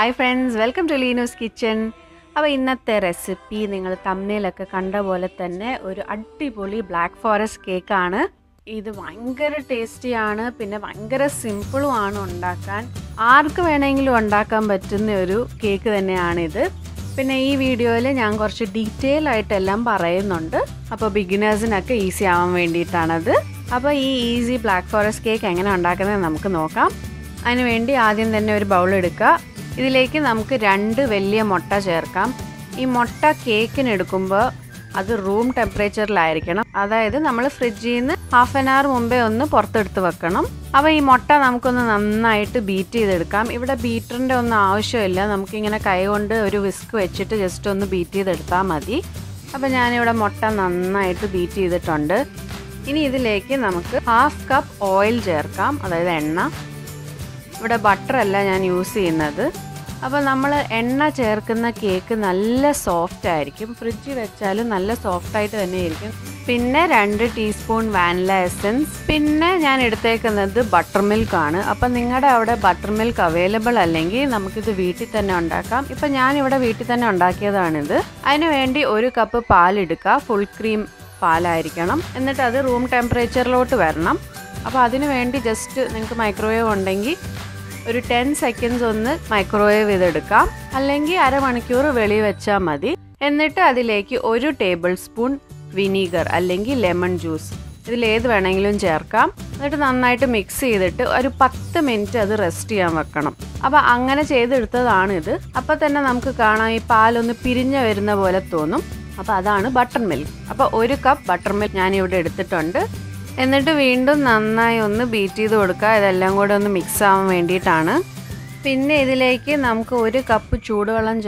Hi friends, welcome to Leenus Kitchen. Now, this recipe you can see Black Forest Cake. This is very tasty and very simple. This is a very simple cake. This is a very good cake. This cake is room temperature. That is, we will fridge in half an hour. We will beat it. Now, we have a cake very soft. Then, 2 teaspoons vanilla essence. Then, I have buttermilk. Then, you have buttermilk available. Now, I have 1 cup of full cream. And that is room temperature. Then, just microwave. 10 seconds on the microwave with the cup, Alangi Aramanakura Veli Vecha Madi, and the Tadilaki Ojo tablespoon vinegar, Alangi lemon juice. The lathe Vananglun Jerka, let an unnight mix either to or Patha Minta the Restia Makanum. Apa Angana Chedirta another, Apatana Namkakana, Pal on the Pirinja Verna Volatonum, Apadana buttermilk. Apa Ojo cup buttermilk Nani would edit the thunder. And then we beat it and mix it. We mix it. This is 2 cup of maida.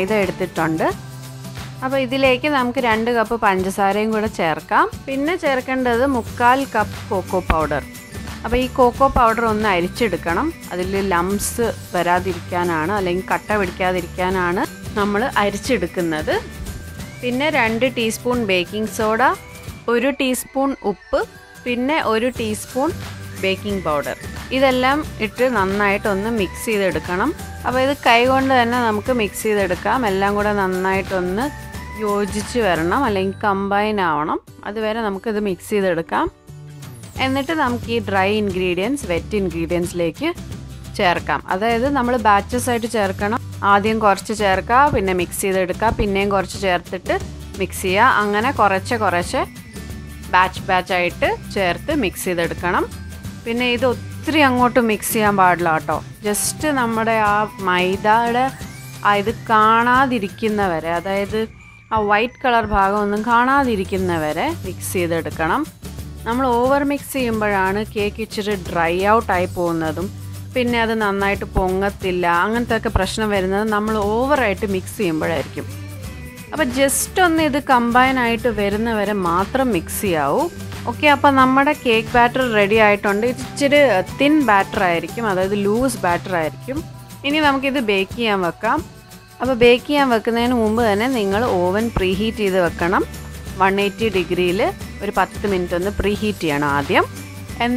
Now, we will add 2 cup of panchasara. We will add 1 cup of cocoa powder. Now, this cocoa powder is added. There are lumps, cuts. We will add 2 teaspoons baking soda, 1 teaspoon uppu, 1 teaspoon baking powder. This mix it. Now, we will mix it with the hand. Combine it. Mix it. Then, we dry ingredients, wet ingredients. That is, we batches. We mix it. Mix it. Mix it. We will mix it together. Just we will mix it together. We will mix it. Okay, now we have cake batter ready. It's a thin batter, that is loose batter. Now we will bake it. Now we will bake it. Oven preheat it at 180 degrees for 10 minutes. Then we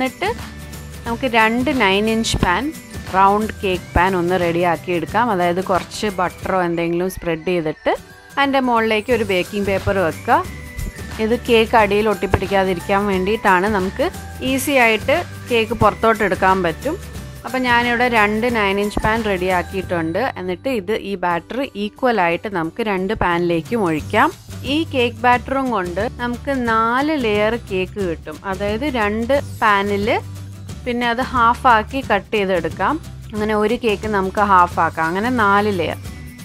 have 2 9-inch pan, round cake pan ready. That is a little butter spread it. And we will bake it in baking paper. This is cake adil ottipidikkadirikkan venditana namukku easy aayittu cake porthotte edukkan pattum appo njan ivda 2 9-inch pan ready aakiittundu ennitte idu ee batter equal aayittu namukku rendu pan lekku molikam ee cake batter kondu namukku 4 layer cake kittum adayithu 2 panil pinne adu half aaki cut cheythu edukam angane oru cake namukku half aakka angane 4 layer.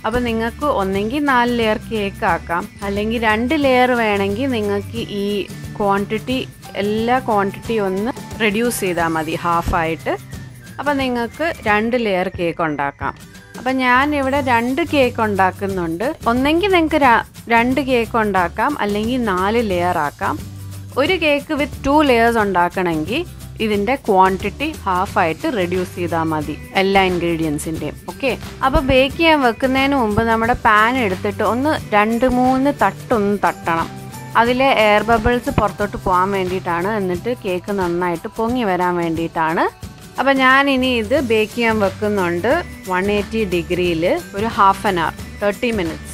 Now, you can use 4 layer cake. You can use 2 layer cake. You can reduce this quantity half. Now, you can use 2 layer cake. Now, I have 2 cake. I have 2 cake. I have 4 layer. ഒരു cake with 2 layers ഉണ്ടാക്കണമെങ്കിൽ ഇതിന്റെ quantity half ആയിട്ട് reduce ചെയ്താ മതി എല്ലാ ഇൻഗ്രീഡിയൻസിന്റെയും. Okay, അപ്പോൾ bake ചെയ്യാൻ വെക്കുന്നതിന് മുൻപ് നമ്മുടെ പാൻ എടുത്തിട്ട് ഒന്ന് 2-3 തട്ടൊന്ന് തട്ടണം. അതിലെ എയർ ബബിൾസ് പുറത്തോട്ട് പോകാൻ വേണ്ടിയിട്ടാണ്, എന്നിട്ട് കേക്ക് നന്നായിട്ട് പൊങ്ങി വരാൻ വേണ്ടിയിട്ടാണ്. അപ്പോൾ ഞാൻ ഇനി ഇത് ബേക്ക് ചെയ്യാൻ വെക്കുന്നുണ്ട് 180 ഡിഗ്രിയിൽ ഒരു ഹാഫ് ആൻ അവർ 30 minutes.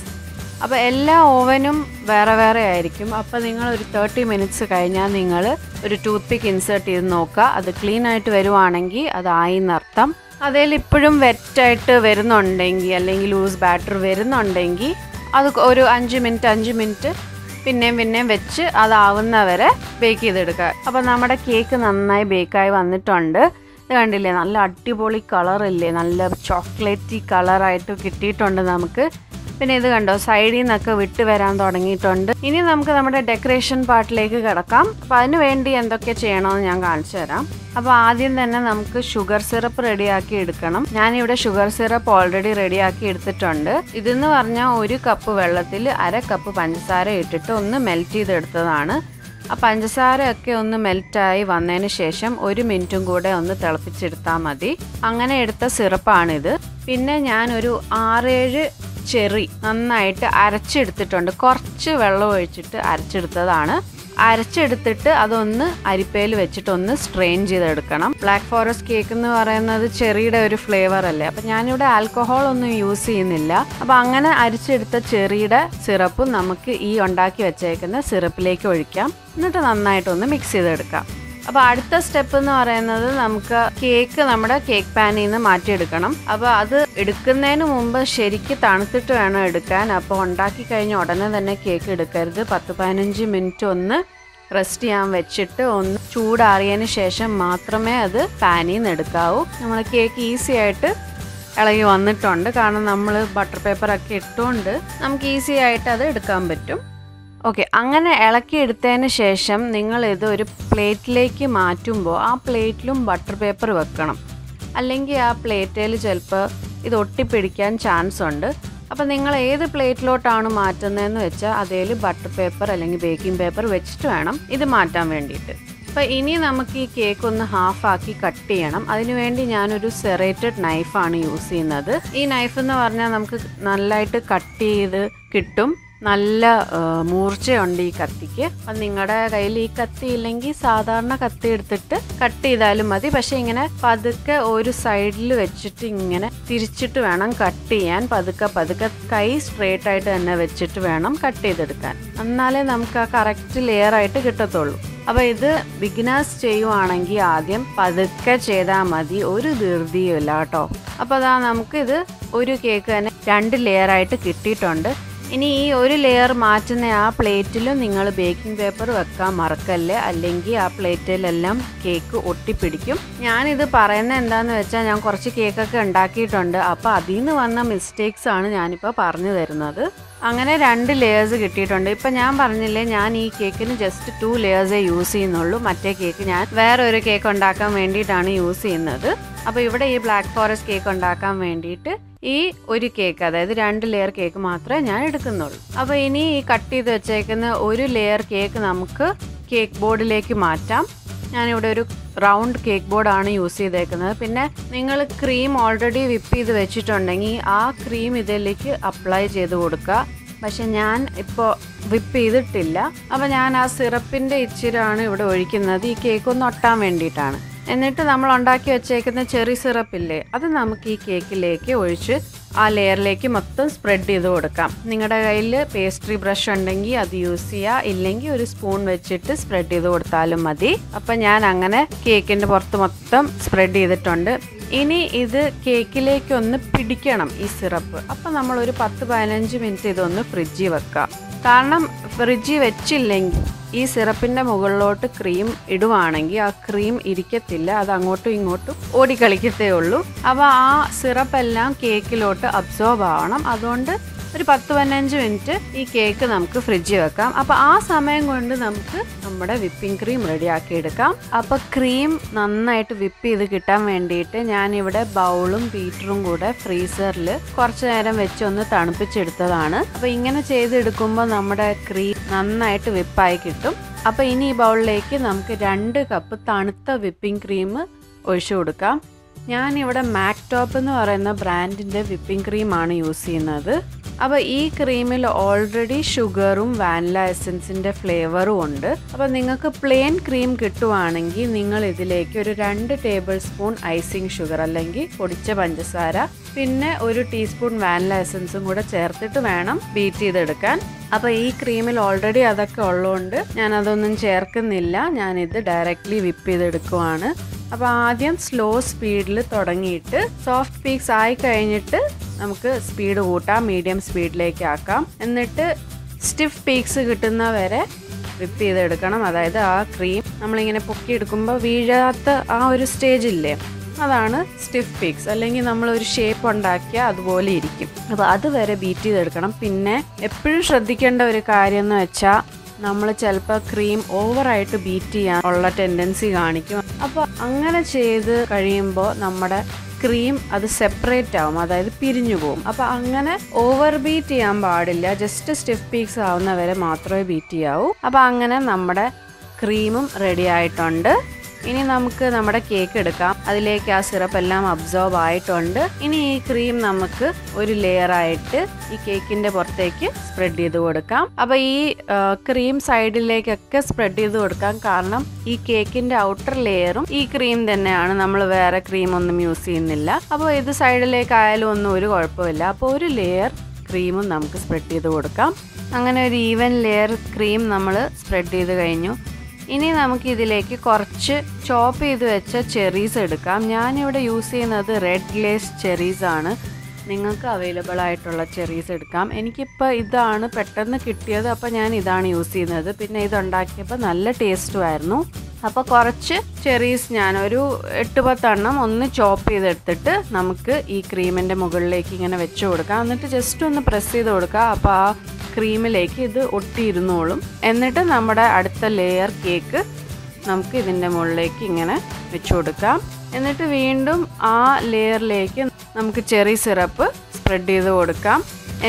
അപ്പോൾ എല്ലാ ഓവനും വേറെ വേറെ ആയിരിക്കും. അപ്പോൾ നിങ്ങൾ ഒരു 30 minutes കഴിഞ്ഞാൽ നിങ്ങൾ ഒരു ടൂത്ത് പിക്ക് ഇൻസേർട്ട് ചെയ്ത് നോക്കുക. അത് ക്ലീൻ ആയിട്ട് വരുവാണെങ്കിൽ അതായി എന്നർത്ഥം. അതിൽ ഇപ്പോഴും വെറ്റായിട്ട് വരുന്നുണ്ടെങ്കിൽ അല്ലെങ്കിൽ ലൂസ് ബാറ്റർ വരുന്നുണ്ടെങ്കിൽ അത് ഒരു 5 മിനിറ്റ് പിന്നെയും വെച്ച് അതാവുന്നവരെ ബേക്ക് ചെയ്തെടുക്കുക. അപ്പോൾ നമ്മുടെ കേക്ക് നന്നായി ബേക്കായി വന്നിട്ടുണ്ട്. ഇത് കണ്ടില്ലേ, നല്ല അടിപൊളി കളറില്ലേ, നല്ല ചോക്ലേറ്റി കളറായിട്ട് കിട്ടിയിട്ടുണ്ട് നമുക്ക്. പിന്നെ ഇത് കണ്ടോ, സൈഡിൽ നിന്നൊക്കെ വിട്ട് വരാൻ തുടങ്ങിയിട്ടുണ്ട്. ഇനി നമുക്ക് നമ്മുടെ ഡെക്കറേഷൻ പാർട്ടിലേക്ക് കിടക്കാം. അപ്പം അതിന് വേണ്ടി എന്തൊക്കെ ചെയ്യണമെന്ന് ഞാൻ കാണിച്ചു തരാം. അപ്പോൾ ആദ്യം തന്നെ നമുക്ക് ഷുഗർ സിറപ്പ് റെഡിയാക്കി എടുക്കണം. ഞാനിവിടെ ഷുഗർ സിറപ്പ് ഓൾറെഡി റെഡിയാക്കി എടുത്തിട്ടുണ്ട്. ഇതെന്ന് പറഞ്ഞാൽ 1 കപ്പ് വെള്ളത്തിൽ 1/2 കപ്പ് പഞ്ചസാര ഇട്ടിട്ട് ഒന്ന് മെൽറ്റ് ചെയ്തെടുത്തതാണ്. ആ പഞ്ചസാരയൊക്കെ ഒന്ന് മെൽറ്റായി വന്നതിന് ശേഷം 1 മിനിറ്റും കൂടെ ഒന്ന് തിളപ്പിച്ചെടുത്താൽ മതി. അങ്ങനെ എടുത്ത സിറപ്പാണിത്. പിന്നെ ഞാനൊരു 6-7 ചെറി നന്നായിട്ട് അരച്ചെടുത്തിട്ടുണ്ട്. കുറച്ച് വെള്ളം ഒഴിച്ചിട്ട് അരച്ചെടുത്തതാണ്. അരച്ചെടുത്തിട്ട് അതൊന്ന് അരിപ്പയിൽ വെച്ചിട്ട് ഒന്ന് സ്ട്രെയിൻ ചെയ്തെടുക്കണം. ബ്ലാക്ക് ഫോറസ്റ്റ് കേക്ക് എന്ന് പറയുന്നത് ചെറിയുടെ ഒരു ഫ്ലേവർ അല്ലേ, അപ്പം ഞാനിവിടെ ആൽക്കഹോൾ ഒന്നും യൂസ് ചെയ്യുന്നില്ല. അപ്പം അങ്ങനെ അരിച്ചെടുത്ത ചെറിയുടെ സിറപ്പ് നമുക്ക് ഈ ഉണ്ടാക്കി വെച്ചേക്കുന്ന സിറപ്പിലേക്ക് ഒഴിക്കാം. എന്നിട്ട് നന്നായിട്ടൊന്ന് മിക്സ് ചെയ്തെടുക്കാം. അപ്പോൾ അടുത്ത സ്റ്റെപ്പ് എന്ന് പറയുന്നത് നമുക്ക് കേക്ക് നമ്മുടെ കേക്ക് പാനിൽ നിന്ന് മാറ്റിയെടുക്കണം. അപ്പോൾ അത് എടുക്കുന്നതിന് മുമ്പ് ശരിക്ക് തണുത്തിട്ട് വേണം എടുക്കാൻ. അപ്പോൾ ഉണ്ടാക്കി കഴിഞ്ഞ ഉടനെ തന്നെ കേക്ക് എടുക്കരുത്. 10-15 മിനിറ്റ് ഒന്ന് റെസ്റ്റ് ചെയ്യാൻ വെച്ചിട്ട് ഒന്ന് ചൂടാറിയതിന് ശേഷം മാത്രമേ അത് പാനിൽ നിന്ന് എടുക്കാവൂ. നമ്മൾ കേക്ക് ഈസി ആയിട്ട് ഇളകി വന്നിട്ടുണ്ട്. കാരണം നമ്മൾ ബട്ടർ പേപ്പറൊക്കെ ഇട്ടുകൊണ്ട് നമുക്ക് ഈസി ആയിട്ട് അത് എടുക്കാൻ പറ്റും. ഓക്കെ, അങ്ങനെ ഇളക്കിയെടുത്തതിന് ശേഷം നിങ്ങൾ ഇത് ഒരു പ്ലേറ്റിലേക്ക് മാറ്റുമ്പോൾ ആ പ്ലേറ്റിലും ബട്ടർ പേപ്പർ വെക്കണം. അല്ലെങ്കിൽ ആ പ്ലേറ്റിൽ ചിലപ്പോൾ ഇത് ഒട്ടിപ്പിടിക്കാൻ ചാൻസ് ഉണ്ട്. അപ്പോൾ നിങ്ങൾ ഏത് പ്ലേറ്റിലോട്ടാണ് മാറ്റുന്നതെന്ന് വെച്ചാൽ അതേൽ ബട്ടർ പേപ്പർ അല്ലെങ്കിൽ ബേക്കിംഗ് പേപ്പർ വെച്ചിട്ട് വേണം ഇത് മാറ്റാൻ വേണ്ടിയിട്ട്. അപ്പോൾ ഇനി നമുക്ക് ഈ കേക്ക് ഒന്ന് ഹാഫാക്കി കട്ട് ചെയ്യണം. അതിനുവേണ്ടി ഞാനൊരു സെറേറ്റഡ് നൈഫാണ് യൂസ് ചെയ്യുന്നത്. ഈ നൈഫ് എന്ന് പറഞ്ഞാൽ നമുക്ക് നല്ലതായിട്ട് കട്ട് ചെയ്ത് കിട്ടും. നല്ല മൂർച്ചയുണ്ട് ഈ കത്തിക്ക്. അപ്പം നിങ്ങളുടെ കയ്യിൽ ഈ കത്തി ഇല്ലെങ്കിൽ സാധാരണ കത്തി എടുത്തിട്ട് കട്ട് ചെയ്താലും മതി. പക്ഷേ ഇങ്ങനെ പതുക്കെ ഒരു സൈഡിൽ വെച്ചിട്ട് ഇങ്ങനെ തിരിച്ചിട്ട് വേണം കട്ട് ചെയ്യാൻ. പതുക്കെ കൈ സ്ട്രേറ്റ് ആയിട്ട് തന്നെ വെച്ചിട്ട് വേണം കട്ട് ചെയ്തെടുക്കാൻ. എന്നാലേ നമുക്ക് ആ കറക്റ്റ് ലെയർ ആയിട്ട് കിട്ടത്തുള്ളൂ. അപ്പോൾ ഇത് ബിഗിനേഴ്സ് ചെയ്യുവാണെങ്കിൽ ആദ്യം പതുക്കെ ചെയ്താൽ മതി. ഒരു ധൃതിയും ഇല്ല കേട്ടോ. അപ്പോൾ അതാ നമുക്കിത് ഒരു കേക്ക് തന്നെ 2 ലെയറായിട്ട് കിട്ടിയിട്ടുണ്ട്. ഇനി ഈ ഒരു ലെയർ മാറ്റുന്ന ആ പ്ലേറ്റിലും നിങ്ങൾ ബേക്കിംഗ് പേപ്പർ വെക്കാൻ മറക്കല്ലേ, അല്ലെങ്കിൽ ആ പ്ലേറ്റിലെല്ലാം കേക്ക് ഒട്ടിപ്പിടിക്കും. ഞാനിത് പറയുന്നത് എന്താണെന്ന് വെച്ചാൽ ഞാൻ കുറച്ച് കേക്കൊക്കെ ഉണ്ടാക്കിയിട്ടുണ്ട്. അപ്പോൾ അതിൽ നിന്ന് വന്ന മിസ്റ്റേക്സാണ് ഞാനിപ്പോൾ പറഞ്ഞു തരുന്നത്. അങ്ങനെ 2 ലെയേഴ്സ് കിട്ടിയിട്ടുണ്ട്. ഇപ്പം ഞാൻ പറഞ്ഞില്ലേ, ഞാൻ ഈ കേക്കിന് ജസ്റ്റ് 2 ലെയേഴ്സേ യൂസ് ചെയ്യുന്നുള്ളൂ. മറ്റേ കേക്ക് ഞാൻ വേറൊരു കേക്ക് ഉണ്ടാക്കാൻ വേണ്ടിയിട്ടാണ് യൂസ് ചെയ്യുന്നത്. അപ്പോൾ ഇവിടെ ഈ ബ്ലാക്ക് ഫോറസ്റ്റ് കേക്ക് ഉണ്ടാക്കാൻ വേണ്ടിയിട്ട് ഈ ഒരു കേക്ക്, അതായത് 2 ലെയർ കേക്ക് മാത്രമേ ഞാൻ എടുക്കുന്നുള്ളൂ. അപ്പോൾ ഇനി ഈ കട്ട് ചെയ്ത് വെച്ചേക്കുന്ന 1 ലെയർ കേക്ക് നമുക്ക് കേക്ക് ബോർഡിലേക്ക് മാറ്റാം. ഞാനിവിടെ ഒരു റൗണ്ട് കേക്ക് ബോർഡാണ് യൂസ് ചെയ്തേക്കുന്നത്. പിന്നെ നിങ്ങൾ ക്രീം ഓൾറെഡി വിപ്പ് ചെയ്ത് വെച്ചിട്ടുണ്ടെങ്കിൽ ആ ക്രീം ഇതിലേക്ക് അപ്ലൈ ചെയ്ത് കൊടുക്കുക. പക്ഷെ ഞാൻ ഇപ്പോൾ വിപ്പ് ചെയ്തിട്ടില്ല. അപ്പോൾ ഞാൻ ആ സിറപ്പിൻ്റെ ഇച്ചിരാണ് ഇവിടെ ഒഴിക്കുന്നത്, ഈ കേക്ക് ഒന്ന് ഒട്ടാൻ വേണ്ടിയിട്ടാണ്. എന്നിട്ട് നമ്മൾ ഉണ്ടാക്കി വെച്ചേക്കുന്ന ചെറി സിറപ്പില്ലേ, അത് നമുക്ക് ഈ കേക്കിലേക്ക് ഒഴിച്ച് ആ ലെയറിലേക്ക് മൊത്തം സ്പ്രെഡ് ചെയ്ത് കൊടുക്കാം. നിങ്ങളുടെ കയ്യിൽ പേസ്ട്രി ബ്രഷ് ഉണ്ടെങ്കിൽ അത് യൂസ് ചെയ്യുക, ഇല്ലെങ്കിൽ ഒരു സ്പൂൺ വെച്ചിട്ട് സ്പ്രെഡ് ചെയ്ത് കൊടുത്താലും മതി. അപ്പം ഞാൻ അങ്ങനെ കേക്കിൻ്റെ പുറത്ത് മൊത്തം സ്പ്രെഡ് ചെയ്തിട്ടുണ്ട്. ഇനി ഇത് കേക്കിലേക്കൊന്ന് പിടിക്കണം ഈ സിറപ്പ്. അപ്പം നമ്മളൊരു 10-15 മിനിറ്റ് ഇതൊന്ന് ഫ്രിഡ്ജിൽ വെക്കുക. കാരണം ഫ്രിഡ്ജിൽ വെച്ചില്ലെങ്കിൽ ഈ സിറപ്പിൻ്റെ മുകളിലോട്ട് ക്രീം ഇടുവാണെങ്കിൽ ആ ക്രീം ഇരിക്കത്തില്ല, അത് അങ്ങോട്ടും ഇങ്ങോട്ടും ഓടിക്കളിക്കത്തേ ഉള്ളൂ. അപ്പോൾ ആ സിറപ്പെല്ലാം കേക്കിലോട്ട് അബ്സോർബ് ആവണം. അതുകൊണ്ട് ഒരു 10-15 മിനിറ്റ് ഈ കേക്ക് നമുക്ക് ഫ്രിഡ്ജിൽ വെക്കാം. അപ്പോൾ ആ സമയം കൊണ്ട് നമുക്ക് നമ്മുടെ വിപ്പിംഗ് ക്രീം റെഡിയാക്കി എടുക്കാം. അപ്പോൾ ക്രീം നന്നായിട്ട് വിപ്പ് ചെയ്ത് കിട്ടാൻ വേണ്ടിയിട്ട് ഞാൻ ഇവിടെ ബൗളും ബീറ്ററും കൂടെ ഫ്രീസറിൽ കുറച്ച് നേരം വെച്ച് ഒന്ന് തണുപ്പിച്ചെടുത്തതാണ്. അപ്പോൾ ഇങ്ങനെ ചെയ്തെടുക്കുമ്പോൾ നമ്മുടെ ക്രീം നന്നായിട്ട് വിപ്പായി കിട്ടും. അപ്പോൾ ഇനി ഈ ബൗളിലേക്ക് നമുക്ക് 2 കപ്പ് തണുത്ത വിപ്പിംഗ് ക്രീം ഒഴിച്ചു കൊടുക്കാം. ഞാൻ ഇവിടെ മാക് ടോപ്പ് എന്ന് പറയുന്ന ബ്രാൻഡിൻ്റെ വിപ്പിംഗ് ക്രീമാണ് യൂസ് ചെയ്യുന്നത്. അപ്പോൾ ഈ ക്രീമിൽ ഓൾറെഡി ഷുഗറും വാനില എസൻസിൻ്റെ ഫ്ലേവറും ഉണ്ട്. അപ്പോൾ നിങ്ങൾക്ക് പ്ലെയിൻ ക്രീം കിട്ടുവാണെങ്കിൽ നിങ്ങൾ ഇതിലേക്ക് ഒരു 2 ടേബിൾ സ്പൂൺ ഐസിംഗ് ഷുഗർ അല്ലെങ്കിൽ പൊടിച്ച പഞ്ചസാര പിന്നെ 1 ടീസ്പൂൺ വാനില എസൻസും കൂടെ ചേർത്തിട്ട് വേണം ബീറ്റ് ചെയ്തെടുക്കാൻ. അപ്പോൾ ഈ ക്രീമിൽ ഓൾറെഡി അതൊക്കെ ഉള്ളതുകൊണ്ട് ഞാനതൊന്നും ചേർക്കുന്നില്ല, ഞാനിത് ഡയറക്റ്റ്ലി വിപ്പ് ചെയ്തെടുക്കുവാണ്. അപ്പോൾ ആദ്യം സ്ലോ സ്പീഡിൽ തുടങ്ങിയിട്ട് സോഫ്റ്റ് പീക്സ് ആയി കഴിഞ്ഞിട്ട് നമുക്ക് സ്പീഡ് കൂട്ടാം, മീഡിയം സ്പീഡിലേക്ക് ആക്കാം. എന്നിട്ട് സ്റ്റിഫ് പീക്സ് കിട്ടുന്ന വരെ വിപ്പ് ചെയ്തെടുക്കണം. അതായത് ആ ക്രീം നമ്മളിങ്ങനെ പൊക്കിയെടുക്കുമ്പോൾ വീഴാത്ത ആ ഒരു സ്റ്റേജില്ലേ, അതാണ് സ്റ്റിഫ് പീക്സ്. അല്ലെങ്കിൽ നമ്മളൊരു ഷേപ്പ് ഉണ്ടാക്കിയാൽ അതുപോലെ ഇരിക്കും. അപ്പോൾ അതുവരെ ബീറ്റ് ചെയ്തെടുക്കണം. പിന്നെ എപ്പോഴും ശ്രദ്ധിക്കേണ്ട ഒരു കാര്യം എന്ന് വെച്ചാൽ നമ്മൾ ചിലപ്പോൾ ക്രീം ഓവറായിട്ട് ബീറ്റ് ചെയ്യാൻ ഉള്ള ടെൻഡൻസി കാണിക്കും. അപ്പോൾ അങ്ങനെ ചെയ്ത് കഴിയുമ്പോൾ നമ്മുടെ ക്രീം അത് സെപ്പറേറ്റ് ആവും, അതായത് പിരിഞ്ഞു പോകും. അപ്പോൾ അങ്ങനെ ഓവർ ബീറ്റ് ചെയ്യാൻ പാടില്ല, ജസ്റ്റ് സ്റ്റിഫ് പീക്സ് ആവുന്നവരെ മാത്രമേ ബീറ്റ് ചെയ്യാവൂ. അപ്പോൾ അങ്ങനെ നമ്മുടെ ക്രീമും റെഡി ആയിട്ടുണ്ട്. ഇനി നമുക്ക് നമ്മുടെ കേക്ക് എടുക്കാം. അതിലേക്ക് ആ സിറപ്പ് എല്ലാം അബ്സോർബ് ആയിട്ടുണ്ട്. ഇനി ഈ ക്രീം നമുക്ക് ഒരു ലെയറായിട്ട് ഈ കേക്കിൻ്റെ പുറത്തേക്ക് സ്പ്രെഡ് ചെയ്ത് കൊടുക്കാം. അപ്പോൾ ഈ ക്രീം സൈഡിലേക്കൊക്കെ സ്പ്രെഡ് ചെയ്ത് കൊടുക്കാം. കാരണം ഈ കേക്കിൻ്റെ ഔട്ടർ ലെയറും ഈ ക്രീം തന്നെയാണ്, നമ്മൾ വേറെ ക്രീം ഒന്നും യൂസ് ചെയ്യുന്നില്ല. അപ്പോൾ ഇത് സൈഡിലേക്കായാലും ഒന്നും ഒരു കുഴപ്പമില്ല. അപ്പോൾ ഒരു ലെയർ ക്രീമും നമുക്ക് സ്പ്രെഡ് ചെയ്ത് കൊടുക്കാം. അങ്ങനെ ഒരു ഈവൻ ലെയർ ക്രീം നമ്മൾ സ്പ്രെഡ് ചെയ്ത് കഴിഞ്ഞു. ഇനി നമുക്കിതിലേക്ക് കുറച്ച് ചോപ്പ് ചെയ്ത് വെച്ച ചെറീസ് എടുക്കാം. ഞാനിവിടെ യൂസ് ചെയ്യുന്നത് റെഡ് ഗ്ലേസ് ചെറീസാണ്. നിങ്ങൾക്ക് അവൈലബിൾ ആയിട്ടുള്ള ചെറീസ് എടുക്കാം. എനിക്കിപ്പോൾ ഇതാണ് പെട്ടെന്ന് കിട്ടിയത്, അപ്പോൾ ഞാൻ ഇതാണ് യൂസ് ചെയ്യുന്നത്. പിന്നെ ഇതുണ്ടാക്കിയപ്പോൾ നല്ല ടേസ്റ്റും ആയിരുന്നു. അപ്പോൾ കുറച്ച് ചെറീസ് ഞാനൊരു 8-10 എണ്ണം ഒന്ന് ചോപ്പ് ചെയ്തെടുത്തിട്ട് നമുക്ക് ഈ ക്രീമിൻ്റെ മുകളിലേക്ക് ഇങ്ങനെ വെച്ച് കൊടുക്കാം. എന്നിട്ട് ജസ്റ്റ് ഒന്ന് പ്രസ് ചെയ്ത് കൊടുക്കുക. അപ്പോൾ ആ ക്രീമിലേക്ക് ഇത് ഒട്ടിയിരുന്നോളും. എന്നിട്ട് നമ്മുടെ അടുത്ത ലെയർ കേക്ക് നമുക്ക് ഇതിൻ്റെ മുകളിലേക്ക് ഇങ്ങനെ വെച്ച് കൊടുക്കാം. എന്നിട്ട് വീണ്ടും ആ ലെയറിലേക്ക് നമുക്ക് ചെറി സിറപ്പ് സ്പ്രെഡ് ചെയ്ത് കൊടുക്കാം.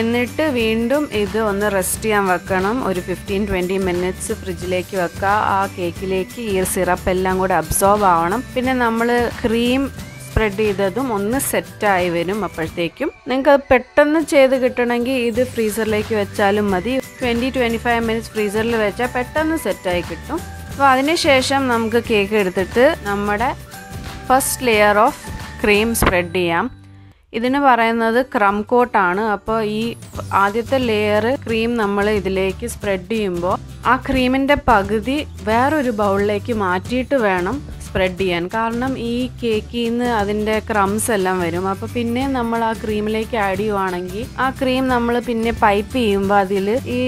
എന്നിട്ട് വീണ്ടും ഇത് ഒന്ന് റെസ്റ്റ് ചെയ്യാൻ വെക്കണം. ഒരു 15-20 മിനിറ്റ്സ് ഫ്രിഡ്ജിലേക്ക് വെക്കുക. ആ കേക്കിലേക്ക് ഈ സിറപ്പ് എല്ലാം കൂടെ അബ്സോർബ് ആവണം. പിന്നെ നമ്മൾ ക്രീം സ്പ്രെഡ് ചെയ്തതും ഒന്ന് സെറ്റായി വരും. അപ്പോഴത്തേക്കും നിങ്ങൾക്ക് അത് പെട്ടെന്ന് ചെയ്ത് കിട്ടണമെങ്കിൽ ഇത് ഫ്രീസറിലേക്ക് വെച്ചാലും മതി. 20-25 മിനിറ്റ്സ് ഫ്രീസറിൽ വെച്ചാൽ പെട്ടെന്ന് സെറ്റായി കിട്ടും. അപ്പോൾ അതിനുശേഷം നമുക്ക് കേക്ക് എടുത്തിട്ട് നമ്മുടെ first layer of cream spread ചെയ്യാം. ഇതിന് പറയുന്നത് ക്രം കോട്ടാണ്. അപ്പോൾ ഈ ആദ്യത്തെ ലെയർ ക്രീം നമ്മൾ ഇതിലേക്ക് സ്പ്രെഡ് ചെയ്യുമ്പോൾ ആ ക്രീമിൻ്റെ പകുതി വേറൊരു ബൗളിലേക്ക് മാറ്റിയിട്ട് വേണം സ്പ്രെഡ് ചെയ്യാൻ. കാരണം ഈ കേക്കിൽ നിന്ന് അതിൻ്റെ ക്രംസ് എല്ലാം വരും. അപ്പോൾ പിന്നെ നമ്മൾ ആ ക്രീമിലേക്ക് ആഡ് ചെയ്യുവാണെങ്കിൽ ആ ക്രീം നമ്മൾ പിന്നെ പൈപ്പ് ചെയ്യുമ്പോൾ അതിൽ ഈ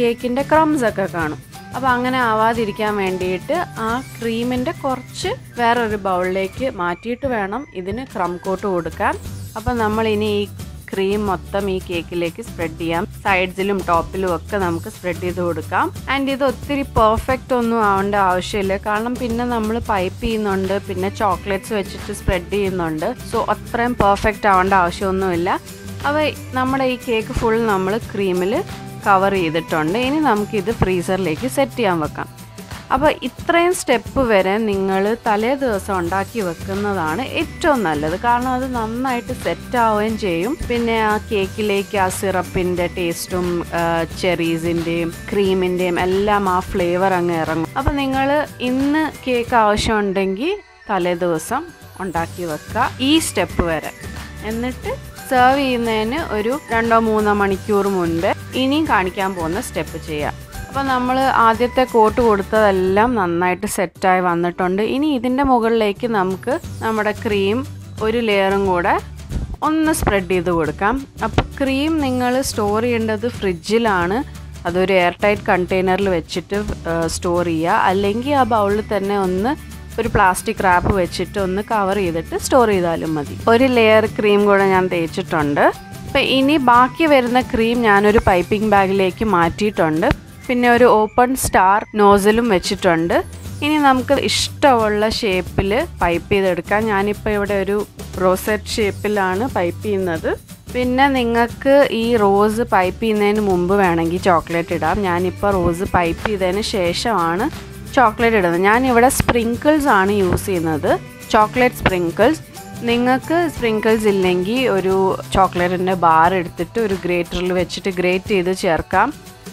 കേക്കിൻ്റെ ക്രംസ് ഒക്കെ കാണും. അപ്പോൾ അങ്ങനെ ആവാതിരിക്കാൻ വേണ്ടിയിട്ട് ആ ക്രീമിൻ്റെ കുറച്ച് വേറൊരു ബൗളിലേക്ക് മാറ്റിയിട്ട് വേണം ഇതിന് ക്രം കോട്ട് കൊടുക്കാൻ. അപ്പോൾ നമ്മൾ ഇനി ഈ ക്രീം മൊത്തം ഈ കേക്കിലേക്ക് സ്പ്രെഡ് ചെയ്യാം. സൈഡ്സിലും ടോപ്പിലും ഒക്കെ നമുക്ക് സ്പ്രെഡ് ചെയ്ത് കൊടുക്കാം. ആൻഡ് ഇത് ഒത്തിരി പെർഫെക്റ്റ് ഒന്നും ആവേണ്ട ആവശ്യമില്ല. കാരണം പിന്നെ നമ്മൾ പൈപ്പ് ചെയ്യുന്നുണ്ട്, പിന്നെ ചോക്ലേറ്റ്സ് വെച്ചിട്ട് സ്പ്രെഡ് ചെയ്യുന്നുണ്ട്. സോ അത്രയും പെർഫെക്റ്റ് ആവേണ്ട ആവശ്യമൊന്നുമില്ല. അപ്പോൾ നമ്മുടെ ഈ കേക്ക് ഫുൾ നമ്മൾ ക്രീമിൽ കവർ ചെയ്തിട്ടുണ്ട്. ഇനി നമുക്കിത് ഫ്രീസറിലേക്ക് സെറ്റ് ചെയ്യാൻ വെക്കാം. അപ്പോൾ ഇത്രയും സ്റ്റെപ്പ് വരെ നിങ്ങൾ തലേ ദിവസം ഉണ്ടാക്കി വെക്കുന്നതാണ് ഏറ്റവും നല്ലത്. കാരണം അത് നന്നായിട്ട് സെറ്റാവുകയും ചെയ്യും. പിന്നെ ആ കേക്കിലേക്ക് ആ സിറപ്പിൻ്റെ ടേസ്റ്റും ചെറീസിൻ്റെയും ക്രീമിൻ്റെയും എല്ലാം ആ ഫ്ലേവർ അങ്ങ് ഇറങ്ങും. അപ്പോൾ നിങ്ങൾ ഇന്ന് കേക്ക് ആവശ്യമുണ്ടെങ്കിൽ തലേ ദിവസം ഉണ്ടാക്കി വെക്കുക ഈ സ്റ്റെപ്പ് വരെ. എന്നിട്ട് സെർവ് ചെയ്യുന്നതിന് ഒരു 2-3 മണിക്കൂർ മുൻപ് ഇനിയും കാണിക്കാൻ പോകുന്ന സ്റ്റെപ്പ് ചെയ്യാം. അപ്പോൾ നമ്മൾ ആദ്യത്തെ കോട്ട് കൊടുത്തതെല്ലാം നന്നായിട്ട് സെറ്റായി വന്നിട്ടുണ്ട്. ഇനി ഇതിൻ്റെ മുകളിലേക്ക് നമുക്ക് നമ്മുടെ ക്രീം ഒരു ലെയറും കൂടെ ഒന്ന് സ്പ്രെഡ് ചെയ്ത് കൊടുക്കാം. അപ്പോൾ ക്രീം നിങ്ങൾ സ്റ്റോർ ചെയ്യേണ്ടത് ഫ്രിഡ്ജിലാണ്. അതൊരു എയർ ടൈറ്റ് കണ്ടെയ്നറിൽ വെച്ചിട്ട് സ്റ്റോർ ചെയ്യുക. അല്ലെങ്കിൽ ആ ബൗളിൽ തന്നെ ഒന്ന് ഒരു പ്ലാസ്റ്റിക് റാപ്പ് വെച്ചിട്ട് ഒന്ന് കവർ ചെയ്തിട്ട് സ്റ്റോർ ചെയ്താലും മതി. ഒരു ലെയർ ക്രീം കൂടെ ഞാൻ തേച്ചിട്ടുണ്ട്. അപ്പോൾ ഇനി ബാക്കി വരുന്ന ക്രീം ഞാൻ ഒരു പൈപ്പിംഗ് ബാഗിലേക്ക് മാറ്റിയിട്ടുണ്ട്. പിന്നെ ഒരു ഓപ്പൺ സ്റ്റാർ നോസലും വെച്ചിട്ടുണ്ട്. ഇനി നമുക്ക് ഇഷ്ടമുള്ള ഷേപ്പിൽ പൈപ്പ് ചെയ്തെടുക്കാം. ഞാനിപ്പോൾ ഇവിടെ ഒരു റോസെറ്റ് ഷേപ്പിലാണ് പൈപ്പ് ചെയ്യുന്നത്. പിന്നെ നിങ്ങൾക്ക് ഈ റോസ് പൈപ്പ് ചെയ്യുന്നതിന് മുമ്പ് വേണമെങ്കിൽ ചോക്ലേറ്റ് ഇടാം. ഞാനിപ്പോൾ റോസ് പൈപ്പ് ചെയ്തതിന് ശേഷമാണ് ചോക്ലേറ്റ് ഇടുന്നത്. ഞാനിവിടെ സ്പ്രിങ്കിൾസ് ആണ് യൂസ് ചെയ്യുന്നത്, ചോക്ലേറ്റ് സ്പ്രിങ്കിൾസ്. നിങ്ങൾക്ക് സ്പ്രിങ്കിൾസ് ഇല്ലെങ്കിൽ ഒരു ചോക്ലേറ്റിൻ്റെ ബാർ എടുത്തിട്ട് ഒരു ഗ്രേറ്ററിൽ വെച്ചിട്ട് ഗ്രേറ്റ് ചെയ്ത് ചേർക്കാം.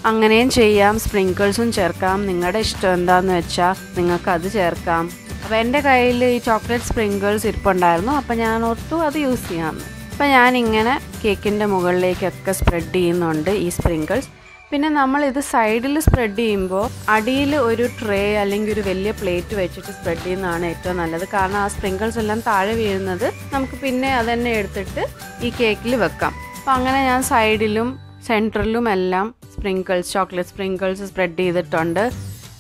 അങ്ങനെയും ചെയ്യാം, സ്പ്രിങ്കിൾസും ചേർക്കാം. നിങ്ങളുടെ ഇഷ്ടം എന്താണെന്ന് വെച്ചാൽ നിങ്ങൾക്കത് ചേർക്കാം. അപ്പോൾ എൻ്റെ കയ്യിൽ ഈ ചോക്ലേറ്റ് സ്പ്രിങ്കിൾസ് ഇരിപ്പുണ്ടായിരുന്നു, അപ്പോൾ ഞാൻ ഓർത്തു അത് യൂസ് ചെയ്യാമെന്ന്. അപ്പോൾ ഞാനിങ്ങനെ കേക്കിൻ്റെ മുകളിലേക്കൊക്കെ സ്പ്രെഡ് ചെയ്യുന്നുണ്ട് ഈ സ്പ്രിങ്കിൾസ്. പിന്നെ നമ്മളിത് സൈഡിൽ സ്പ്രെഡ് ചെയ്യുമ്പോൾ അടിയിൽ ഒരു ട്രേ അല്ലെങ്കിൽ ഒരു വലിയ പ്ലേറ്റ് വെച്ചിട്ട് സ്പ്രെഡ് ചെയ്യുന്നതാണ് ഏറ്റവും നല്ലത്. കാരണം ആ സ്പ്രിങ്കിൾസ് എല്ലാം താഴെ വീഴുന്നത് നമുക്ക് പിന്നെ അതന്നെ എടുത്തിട്ട് ഈ കേക്കിൽ വെക്കാം. അപ്പോൾ അങ്ങനെ ഞാൻ സൈഡിലും സെൻറ്ററിലുമെല്ലാം സ്പ്രിങ്കിൾസ്, ചോക്ലേറ്റ് സ്പ്രിങ്കിൾസ് സ്പ്രെഡ് ചെയ്തിട്ടുണ്ട്.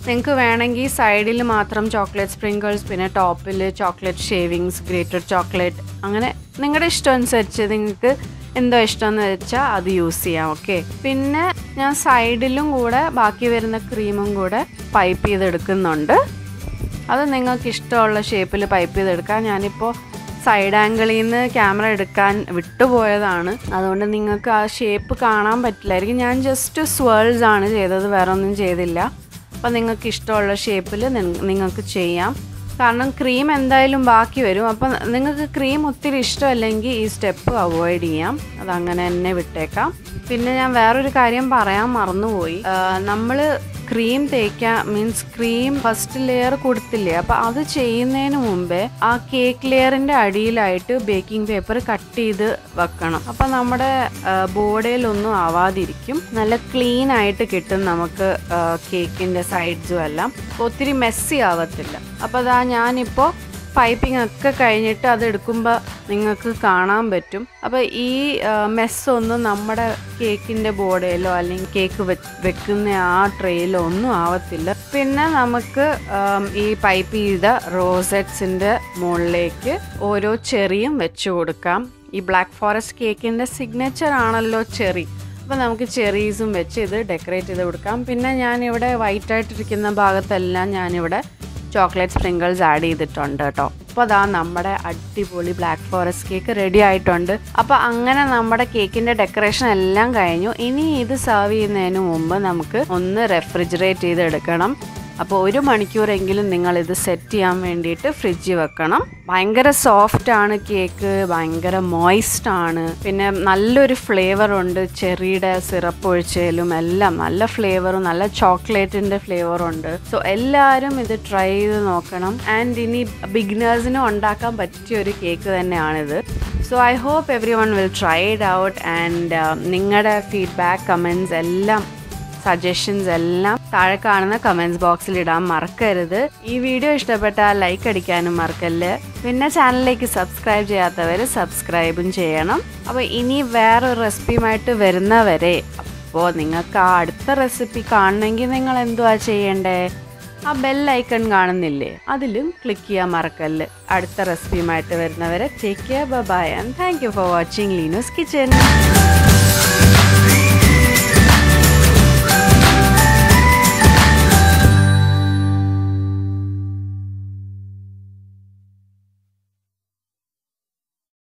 നിങ്ങൾക്ക് വേണമെങ്കിൽ സൈഡിൽ മാത്രം ചോക്ലേറ്റ് സ്പ്രിങ്കിൾസ്, പിന്നെ ടോപ്പിൽ ചോക്ലേറ്റ് ഷേവിങ്സ്, ഗ്രേറ്റഡ് ചോക്ലേറ്റ്, അങ്ങനെ നിങ്ങളുടെ ഇഷ്ടം അനുസരിച്ച് നിങ്ങൾക്ക് എന്തോ ഇഷ്ടമെന്ന് വെച്ചാൽ അത് യൂസ് ചെയ്യാം. ഓക്കെ, പിന്നെ ഞാൻ സൈഡിലും കൂടെ ബാക്കി വരുന്ന ക്രീമും കൂടെ പൈപ്പ് ചെയ്തെടുക്കുന്നുണ്ട്. അത് നിങ്ങൾക്ക് ഇഷ്ടമുള്ള ഷേപ്പിൽ പൈപ്പ് ചെയ്തെടുക്കാം. ഞാനിപ്പോൾ സൈഡ് ആംഗിളിൽ നിന്ന് ക്യാമറ എടുക്കാൻ വിട്ടുപോയതാണ്, അതുകൊണ്ട് നിങ്ങൾക്ക് ആ ഷേപ്പ് കാണാൻ പറ്റില്ലായിരിക്കും. ഞാൻ ജസ്റ്റ് സ്വേൾസ് ആണ് ചെയ്തത്, വേറെ ഒന്നും ചെയ്തില്ല. അപ്പോൾ നിങ്ങൾക്ക് ഇഷ്ടമുള്ള ഷേപ്പിൽ നിങ്ങൾക്ക് ചെയ്യാം. കാരണം ക്രീം എന്തായാലും ബാക്കി വരും. അപ്പം നിങ്ങൾക്ക് ക്രീം ഒത്തിരി ഇഷ്ടമല്ലെങ്കിൽ ഈ സ്റ്റെപ്പ് അവോയ്ഡ് ചെയ്യാം, അതങ്ങനെ തന്നെ വിട്ടേക്കാം. പിന്നെ ഞാൻ വേറൊരു കാര്യം പറയാൻ മറന്നുപോയി. നമ്മൾ ക്രീം തേക്കാൻ മീൻസ് ക്രീം ഫസ്റ്റ് ലെയർ കൊടുത്തില്ലേ, അപ്പോൾ അത് ചെയ്യുന്നതിന് മുമ്പേ ആ കേക്ക് ലെയറിൻ്റെ അടിയിലായിട്ട് ബേക്കിംഗ് പേപ്പർ കട്ട് ചെയ്ത് വെക്കണം. അപ്പോൾ നമ്മുടെ ബോർഡിലൊന്നും ആവാതിരിക്കും, നല്ല ക്ലീൻ ആയിട്ട് കിട്ടും നമുക്ക് കേക്കിൻ്റെ സൈഡ്സും എല്ലാം, ഒത്തിരി മെസ്സി ആവത്തില്ല. അപ്പോൾ അതാ ഞാനിപ്പോൾ പൈപ്പിംഗ് ഒക്കെ കഴിഞ്ഞിട്ട് അത് എടുക്കുമ്പോൾ നിങ്ങൾക്ക് കാണാൻ പറ്റും. അപ്പോൾ ഈ മെസ്സൊന്നും നമ്മുടെ കേക്കിൻ്റെ ബോർഡിലോ അല്ലെങ്കിൽ കേക്ക് വെക്കുന്ന ആ ട്രേയിലോ ഒന്നും ആവത്തില്ല. പിന്നെ നമുക്ക് ഈ പൈപ്പ് ചെയ്ത റോസറ്റ്സിൻ്റെ മുകളിലേക്ക് ഓരോ ചെറിയും വെച്ച് കൊടുക്കാം. ഈ ബ്ലാക്ക് ഫോറസ്റ്റ് കേക്കിൻ്റെ സിഗ്നേച്ചർ ആണല്ലോ ചെറി. അപ്പോൾ നമുക്ക് ചെറീസും വെച്ച് ഇത് ഡെക്കറേറ്റ് ചെയ്ത് കൊടുക്കാം. പിന്നെ ഞാനിവിടെ വൈറ്റായിട്ടിരിക്കുന്ന ഭാഗത്തെല്ലാം ഞാനിവിടെ ചോക്ലേറ്റ് സ്പ്രിങ്കിൾസ് ആഡ് ചെയ്തിട്ടുണ്ട് കേട്ടോ. അപ്പോൾ അതാ നമ്മുടെ അടിപൊളി ബ്ലാക്ക് ഫോറസ്റ്റ് കേക്ക് റെഡി ആയിട്ടുണ്ട്. അപ്പോൾ അങ്ങനെ നമ്മുടെ കേക്കിൻ്റെ ഡെക്കറേഷൻ എല്ലാം കഴിഞ്ഞു. ഇനി ഇത് സെർവ് ചെയ്യുന്നതിന് മുമ്പ് നമുക്ക് ഒന്ന് റെഫ്രിജറേറ്റ് ചെയ്തെടുക്കണം. അപ്പോൾ 1 മണിക്കൂറെങ്കിലും നിങ്ങളിത് സെറ്റ് ചെയ്യാൻ വേണ്ടിയിട്ട് ഫ്രിഡ്ജിൽ വെക്കണം. ഭയങ്കര സോഫ്റ്റാണ് കേക്ക്, ഭയങ്കര മോയ്സ്റ്റാണ്. പിന്നെ നല്ലൊരു ഫ്ലേവറുണ്ട്, ചെറിയുടെ സിറപ്പ് ഒഴിച്ചതിലും എല്ലാം നല്ല ഫ്ലേവറും നല്ല ചോക്ലേറ്റിൻ്റെ ഫ്ലേവറുണ്ട്. സോ എല്ലാവരും ഇത് ട്രൈ ചെയ്ത് നോക്കണം. ആൻഡ് ഇനി ബിഗിനേഴ്സിനും ഉണ്ടാക്കാൻ പറ്റിയൊരു കേക്ക് തന്നെയാണിത്. So I hope everyone will try it out. And നിങ്ങളുടെ ഫീഡ്ബാക്ക്, കമൻസ് എല്ലാം, സജഷൻസ് എല്ലാം താഴെ കാണുന്ന കമൻസ് ബോക്സിൽ ഇടാൻ മറക്കരുത്. ഈ വീഡിയോ ഇഷ്ടപ്പെട്ടാൽ ലൈക്ക് അടിക്കാനും മറക്കല്ലേ. പിന്നെ ചാനലിലേക്ക് സബ്സ്ക്രൈബ് ചെയ്യാത്തവർ സബ്സ്ക്രൈബും ചെയ്യണം. അപ്പോൾ ഇനി വേറൊരു റെസിപ്പിയുമായിട്ട് വരുന്നവരെ, അപ്പോൾ നിങ്ങൾക്ക് ആ അടുത്ത റെസിപ്പി കാണണമെങ്കിൽ നിങ്ങൾ എന്തുവാ ചെയ്യേണ്ടേ? ആ ബെൽ ഐക്കൺ കാണുന്നില്ലേ, അതിലും ക്ലിക്ക് ചെയ്യാൻ മറക്കല്ലേ. അടുത്ത റെസിപ്പിയുമായിട്ട് വരുന്നവരെ take care, bye, and thank you for watching Leenu's kitchen.